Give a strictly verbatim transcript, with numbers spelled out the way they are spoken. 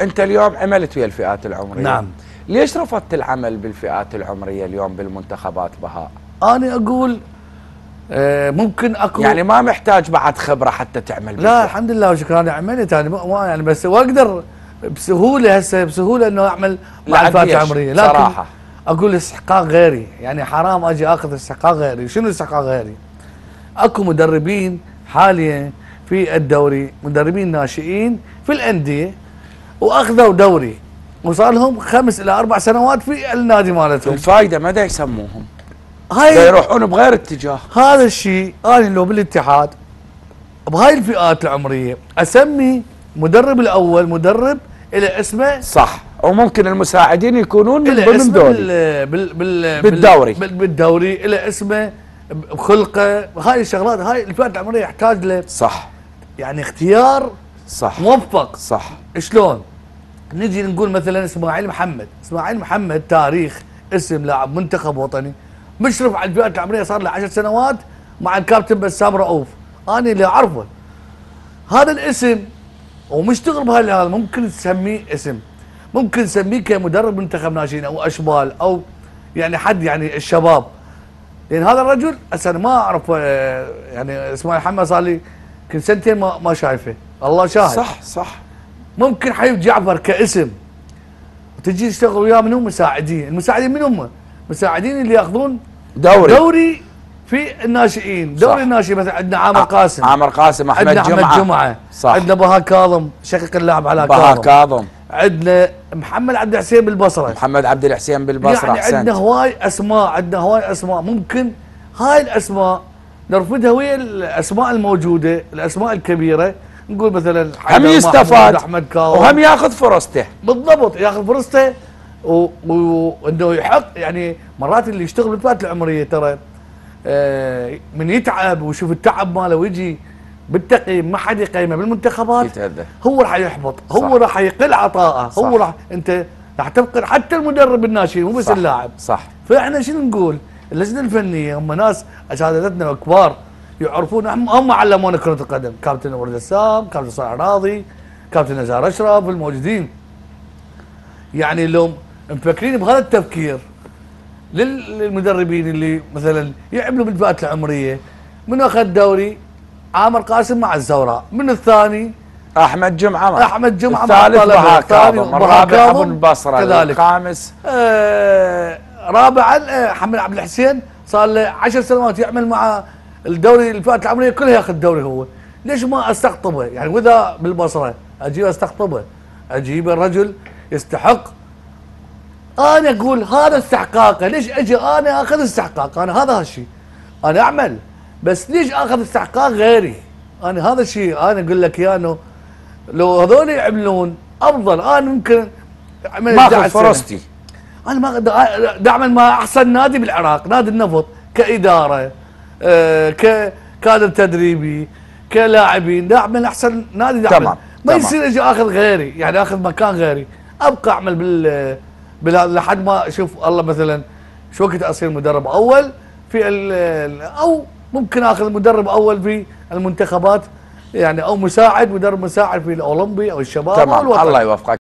انت اليوم عملت ويا الفئات العمريه. نعم. ليش رفضت العمل بالفئات العمريه اليوم بالمنتخبات بهاء؟ انا اقول آه ممكن اكون يعني ما محتاج بعد خبره حتى تعمل بالفئة. لا الحمد لله وشكرا، انا عملت يعني ما يعني بس واقدر بسهوله هسه بسهوله انه اعمل مع الفئات العمريه، لكن صراحه اقول استحقاق غيري، يعني حرام اجي اخذ استحقاق غيري. شنو استحقاق غيري؟ اكو مدربين حاليا في الدوري، مدربين ناشئين في الانديه واخذوا دوري وصار لهم خمس الى اربع سنوات في النادي مالتهم. الفائده مدى يسموهم؟ هاي يروحون بغير اتجاه. هذا الشيء انا لو بالاتحاد بهاي الفئات العمريه اسمي مدرب الاول مدرب الى اسمه صح، وممكن المساعدين يكونون من ضمن دوري بال بال بال بالدوري بال بالدوري الى اسمه بخلقه. هاي الشغلات هاي الفئات العمريه يحتاج له صح يعني اختيار صح موفق صح. شلون؟ نجي نقول مثلا اسماعيل محمد، اسماعيل محمد تاريخ اسم لاعب منتخب وطني مشرف على الفئات العمريه صار له عشر سنوات مع الكابتن بسام رؤوف، انا اللي اعرفه هذا الاسم ومشتغل بهذا. ممكن تسميه اسم، ممكن تسميه كمدرب منتخب ناشئين او اشبال او يعني حد يعني الشباب، لان هذا الرجل انا ما اعرف يعني اسماعيل محمد صار لي كل سنتين ما ما شايفه، الله شاهد. صح صح. ممكن حيدجعفر كاسم وتجي تشتغل وياه من هم مساعدين، المساعدين من هم؟ مساعدين اللي ياخذون دوري دوري في الناشئين، دوري الناشئين مثلا عندنا عامر قاسم عامر قاسم احمد جمعه عندنا احمد جمعه صح، عندنا بهاء كاظم شقيق اللاعب علاء كاظم بهاء كاظم، عندنا محمد عبد الحسين بالبصره محمد عبد الحسين بالبصره يعني حسنت. عندنا هواي اسماء، عندنا هواي اسماء ممكن هاي الاسماء نرفضها ويا الاسماء الموجوده الاسماء الكبيره، نقول مثلا هم يستفاد احمد كارو وهم ياخذ فرصته. بالضبط ياخذ فرصته وانه و... يحط يعني مرات اللي يشتغل بالفئات العمريه ترى آه من يتعب ويشوف التعب ماله ويجي بالتقييم ما حد يقيمه بالمنتخبات يتأذى. هو راح يحبط، هو راح يقل عطائه، هو راح انت راح تفقد حتى المدرب الناشئين مو بس اللاعب. صح. فاحنا شنو نقول؟ اللجنه الفنيه هم ناس اساتذتنا وكبار يعرفون، هم علمونا كرة القدم، كابتن ورد السام، كابتن صالح راضي، كابتن نزار اشرف الموجودين. يعني لو مفكرين بهذا التفكير للمدربين اللي مثلا يعملوا بالفئات العمريه، من اخذ دوري عامر قاسم مع الزوراء، من الثاني احمد جمعه احمد جمعه الثالث بهاء كاظم، الرابع ابو البصره، الخامس آه رابعا محمد عبد الحسين صار له عشر سنوات يعمل مع الدوري الفئات العمريه كلها ياخذ دوري. هو ليش ما استقطبه؟ يعني واذا بالبصره اجيبه استقطبه، اجيب الرجل يستحق. انا اقول هذا استحقاقه، ليش اجي انا اخذ استحقاق؟ انا هذا الشيء انا اعمل، بس ليش اخذ استحقاق غيري؟ انا هذا الشيء انا اقول لك اياه، انه لو هذول يعملون افضل انا ممكن ما اخذ فرصتي. انا ما دعمل ما احسن نادي بالعراق، نادي النفط، كاداره آه ككادر تدريبي كلاعبين، دعمل احسن نادي دعمل. تمام. ما يصير اجي اخذ غيري، يعني اخذ مكان غيري، ابقى اعمل بال بال لحد ما اشوف الله مثلا شو وقت اصير مدرب اول في ال او ممكن اخذ مدرب اول في المنتخبات يعني، او مساعد مدرب مساعد في الاولمبي او الشباب. تمام. او الوطن. الله يوفقك.